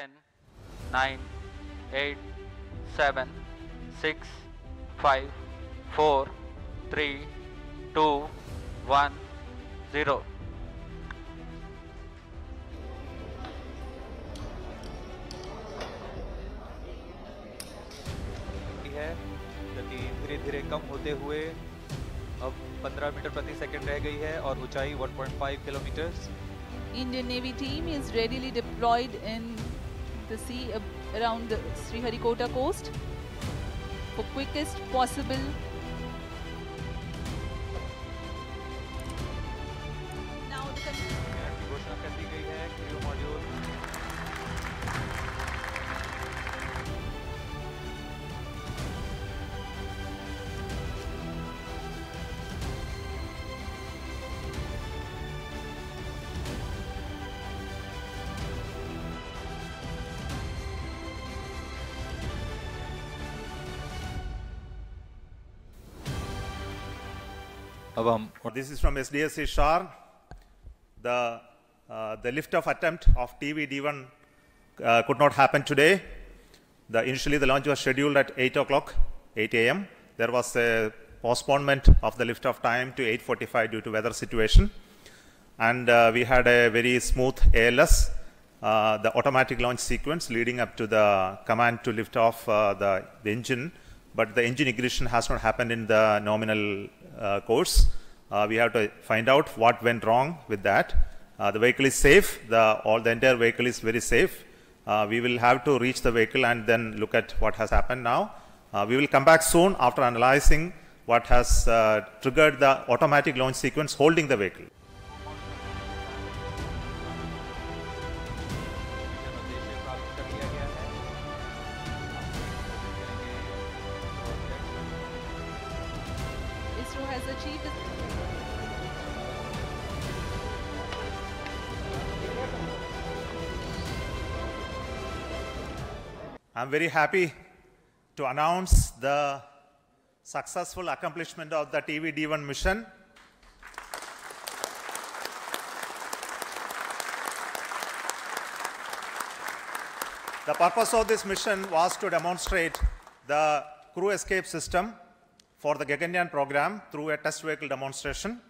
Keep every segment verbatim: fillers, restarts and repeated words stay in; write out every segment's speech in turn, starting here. ten, nine, eight, seven, six, five, four, three, two, one, zero. है गति धीरे धीरे कम होते हुए अब fifteen मीटर प्रति सेकंड रह गई है और ऊंचाई one point five kilometre. Indian Navy team is readily deployed in the sea around the Sriharikota coast for quickest possible. Now the घोषणा कर दी गई है crew module This is from S D S C-Shar, the, uh, the lift-off attempt of T V D one uh, could not happen today. The, initially the launch was scheduled at eight o'clock, eight A M There was a postponement of the lift-off time to eight forty-five due to weather situation. And uh, we had a very smooth A L S, uh, the automatic launch sequence leading up to the command to lift off uh, the, the engine. But the engine ignition has not happened in the nominal uh, course. Uh, we have to find out what went wrong with that. Uh, the vehicle is safe. The, all, the entire vehicle is very safe. Uh, we will have to reach the vehicle and then look at what has happened now. Uh, we will come back soon after analyzing what has uh, triggered the automatic launch sequence holding the vehicle. I'm very happy to announce the successful accomplishment of the T V D one mission. The purpose of this mission was to demonstrate the crew escape system for the Gaganyaan program through a test vehicle demonstration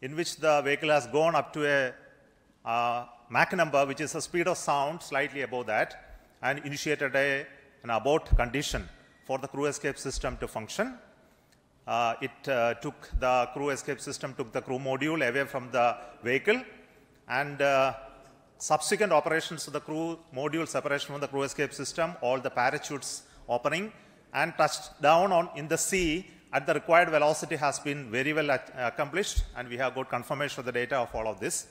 in which the vehicle has gone up to a uh, Mach number, which is a speed of sound slightly above that, and initiated a, an abort condition for the crew escape system to function. Uh, it uh, took the crew escape system, took the crew module away from the vehicle, and uh, subsequent operations of the crew module separation from the crew escape system, all the parachutes opening, and touched down on, in the sea at the required velocity has been very well at, uh, accomplished, and we have got confirmation of the data of all of this.